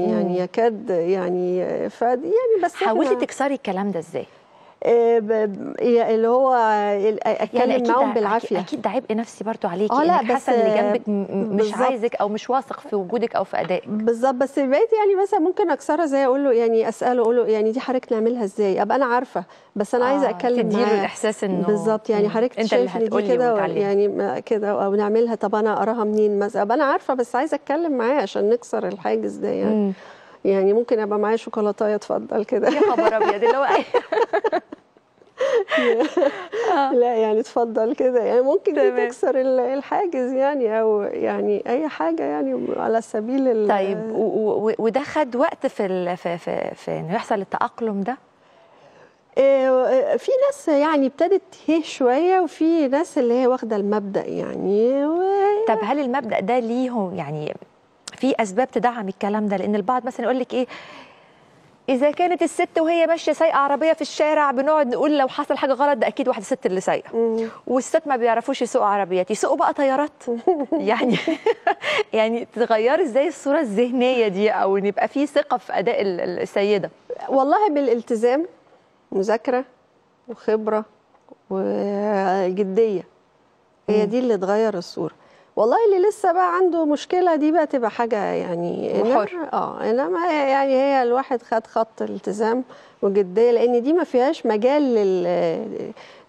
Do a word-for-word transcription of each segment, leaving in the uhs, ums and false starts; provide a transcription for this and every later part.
يعني يكاد يعني فادي يعني. بس حاولتي تكسري الكلام ده ازاي؟ اللي هو اتكلم معاهم بالعافيه. اكيد ده عبء نفسي برضو عليكي، اه لا بس اللي جنبك مش عايزك او مش واثق في وجودك او في ادائك. بالظبط. بس بقيت يعني مثلا ممكن اكسرها زي اقول له يعني اساله اقول له يعني دي حضرتك نعملها ازاي؟ ابقى انا عارفه بس انا آه عايزه اتكلم معاه. تديله الاحساس انه بالظبط يعني حضرتك شايفني دي كده يعني كده او نعملها، طب انا اراها منين مثلا؟ ابقى انا عارفه بس عايزه اتكلم معاه عشان نكسر الحاجز ده يعني. مم. يعني ممكن ابقى معايا شوكولاتايه اتفضل كده. يا خبر ابيض اللي هو لا يعني اتفضل كده يعني ممكن دي تكسر الحاجز يعني او يعني اي حاجه يعني على سبيل. طيب وده خد وقت في في في انه يحصل التاقلم ده؟ في ناس يعني ابتدت تهيه شويه وفي ناس اللي هي واخده المبدا يعني. طب هل المبدا ده ليهم يعني في اسباب تدعم الكلام ده؟ لان البعض مثلا يقول لك ايه، اذا كانت الست وهي ماشيه سايقه عربيه في الشارع بنقعد نقول لو حصل حاجه غلط ده اكيد واحده الست اللي سايقه، والست ما بيعرفوش يسوقوا عربيات، يسوقوا بقى طيارات يعني يعني تغير ازاي الصوره الذهنيه دي او نبقى في ثقه في اداء السيده؟ والله بالالتزام، مذاكره وخبره وجديه، هي دي اللي تغير الصوره. والله اللي لسه بقى عنده مشكله دي بقى تبقى حاجه يعني حر. اه انما يعني هي الواحد خد خط الالتزام وجديه، لان دي ما فيهاش مجال لل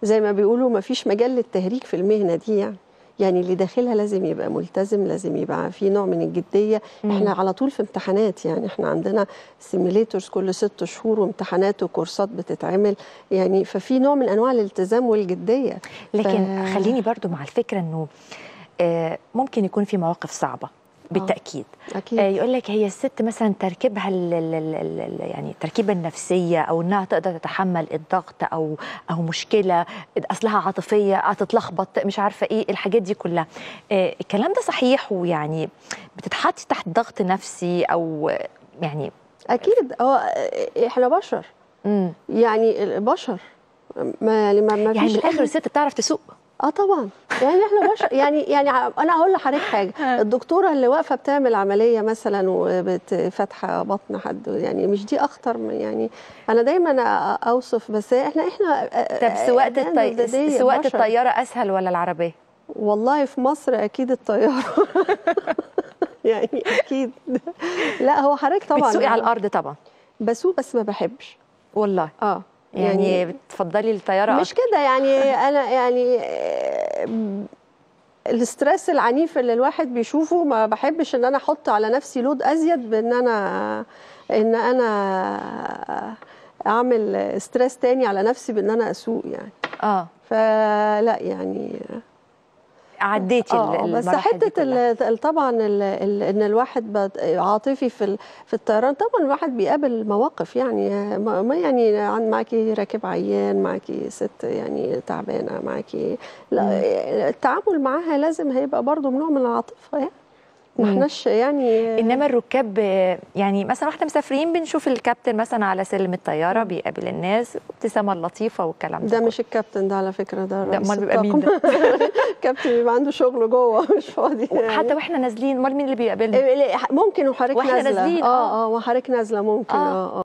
زي ما بيقولوا ما فيش مجال للتهريج في المهنه دي يعني. يعني اللي داخلها لازم يبقى ملتزم، لازم يبقى في نوع من الجديه. مم. احنا على طول في امتحانات يعني، احنا عندنا سيميليتورز كل ست شهور وامتحانات وكورسات بتتعمل يعني، ففي نوع من انواع الالتزام والجديه. لكن ف... خليني برضو مع الفكره انه ممكن يكون في مواقف صعبه بالتاكيد. أكيد. يقول لك هي الست مثلا تركيبها يعني تركيبه النفسيه او انها تقدر تتحمل الضغط او او مشكله اصلها عاطفيه هتتلخبط مش عارفه ايه الحاجات دي كلها. الكلام ده صحيح؟ ويعني بتتحط تحت ضغط نفسي او يعني اكيد هو احنا بشر. مم. يعني بشر ما ما ما يعني بالاخر الست بتعرف تسوق. اه طبعا يعني احنا بشر يعني يعني انا هقول لحضرتك حاجه، الدكتوره اللي واقفه بتعمل عمليه مثلا وبتفتحه بطن حد يعني مش دي اخطر يعني؟ انا دايما اوصف بس احنا احنا طب سواقه الطي... سواقه الطياره اسهل ولا العربيه؟ والله في مصر اكيد الطياره يعني اكيد. لا هو حضرتك طبعا بتسوقي على الارض؟ طبعا بسوق بس ما بحبش والله. اه يعني, يعني بتفضلي الطياره مش كده يعني. انا يعني الاسترس العنيف اللي الواحد بيشوفه ما بحبش ان انا احط على نفسي لود ازيد بان انا ان انا اعمل استرس تاني على نفسي بان انا اسوق يعني. اه فلا يعني عديتي آه بس حته طبعا ان الواحد عاطفي في في الطيران طبعا الواحد بيقابل مواقف يعني، ما يعني عن معاكي راكب عيان، معاكي ست يعني تعبانه، معاكي التعامل معاها لازم هيبقى برضو نوع من العاطفه يعني. ما احناش يعني انما الركاب يعني مثلا واحنا مسافرين بنشوف الكابتن مثلا على سلم الطياره بيقابل الناس وابتسامه اللطيفه والكلام ده. ده مش الكابتن ده على فكره، ده رئيس الطاقم. الكابتن بيبقى عنده شغل جوه مش فاضي يعني. حتى واحنا نازلين امال مين اللي بيقابلنا؟ ممكن وحضرتك نازله واحنا نازلين اه اه وحضرتك نازله ممكن اه اه